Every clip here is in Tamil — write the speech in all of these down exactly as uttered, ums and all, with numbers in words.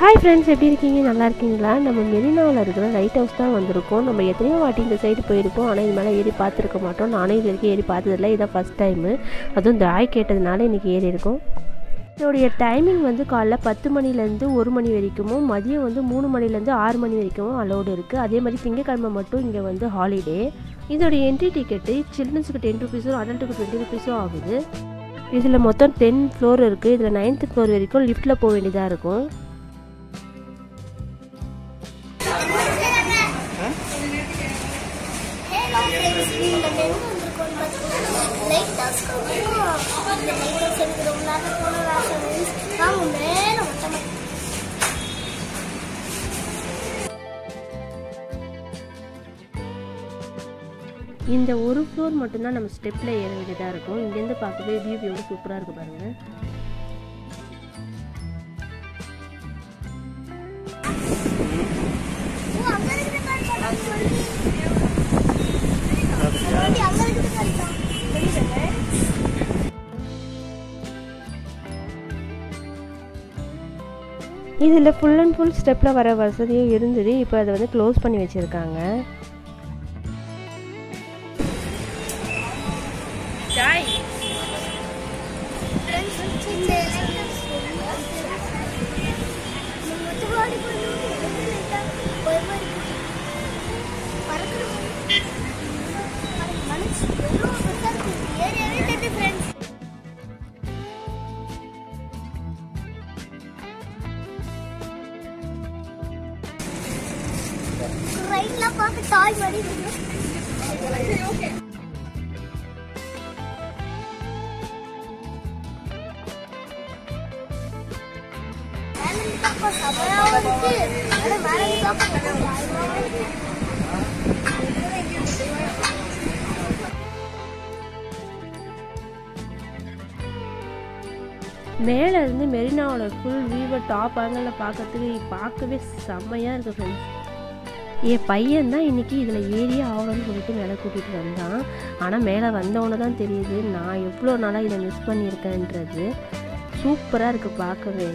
ஹாய் ஃப்ரெண்ட்ஸ், எப்படி இருக்கீங்க? நல்லா இருக்கீங்களா? நம்ம மெரினாவில் இருக்கிற லைட் ஹவுஸ் தான் வந்திருக்கோம். நம்ம எத்தனையோ வாட்டி இந்த சைடு போயிருப்போம், ஆனால் இது மேலே ஏறி பார்த்துருக்க மாட்டோம். நானே இது வரைக்கும் ஏறி பார்த்ததில்லை, இதான் ஃபஸ்ட் டைமு. அதுவும் தாய் கேட்டதுனால இன்றைக்கி ஏறி இருக்கும். இதோடைய டைமிங் வந்து காலைல பத்து மணிலேருந்து ஒரு மணி வரைக்குமோ, மதியம் வந்து மூணு மணிலேருந்து ஆறு மணி வரைக்குமோ அலோடு இருக்குது. அதே மாதிரி திங்கக்கிழமை மட்டும் இங்கே வந்து ஹாலிடே. இதோடைய என்ட்ரி டிக்கெட்டு சில்ட்ரன்ஸுக்கு டென் ருபீஸும் அடல்ட்டுக்கு டுவெண்ட்டி ருபீஸும் ஆகுது. இதில் மொத்தம் டென் ஃப்ளோர் இருக்குது. இதில் நைன்த்து ஃப்ளோர் வரைக்கும் லிஃப்ட்டில் போக வேண்டியதாக இருக்கும். இந்த ஒரு ஃப்ளோர் மட்டும்தான் நம்ம ஸ்டெப்பில் ஏற வேண்டியதாக இருக்கும். இங்கேருந்து பார்க்கவே வியூ வியூ சூப்பராக இருக்குது பாருங்கள். இதில் ஃபுல் அண்ட் ஃபுல் ஸ்டெப்பில் வர வசதியும் இருந்தது, இப்போ அதை வந்து க்ளோஸ் பண்ணி வச்சுருக்காங்க. மேலே இருந்து மெரினாவோட ஃபுல் வியூவை டாப் ஆங்கிளில் பார்க்கறதுக்கு பார்க்கவே செம்மையாக இருக்குது ஃப்ரெண்ட்ஸ். என் பையன் தான் இன்றைக்கி இதில் ஏரியே ஆகணும்னு சொல்லிட்டு மேலே கூட்டிகிட்டு வந்தான். ஆனால் மேலே வந்தவொன்னே தான் தெரியுது நான் எவ்வளோ நாளாக இதை மிஸ் பண்ணியிருக்கேன்றது. சூப்பராக இருக்குது பார்க்கவே.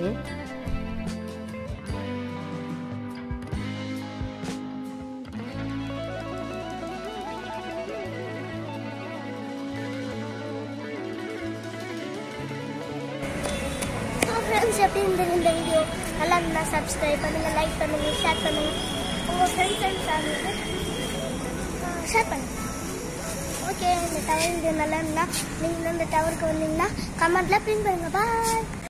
எப்படி இருந்தது இந்த வீடியோ? நல்லா இருந்தால் சப்ஸ்கிரைப் பண்ணுங்கள், லைக் பண்ணுங்கள், ஷேர் பண்ணுங்கள், உங்கள் ஃப்ரெண்ட்ஸ் அண்ட் ஃபேமிலிக்கு ஷேர் பண்ணுங்கள். ஓகே, இந்த டவர் வீடியோ நல்லா இருந்தால் நீங்களும் இந்த டவருக்கு வந்தீங்கன்னா கமெண்ட்டில் பின் பண்ணுங்கள். பாய்.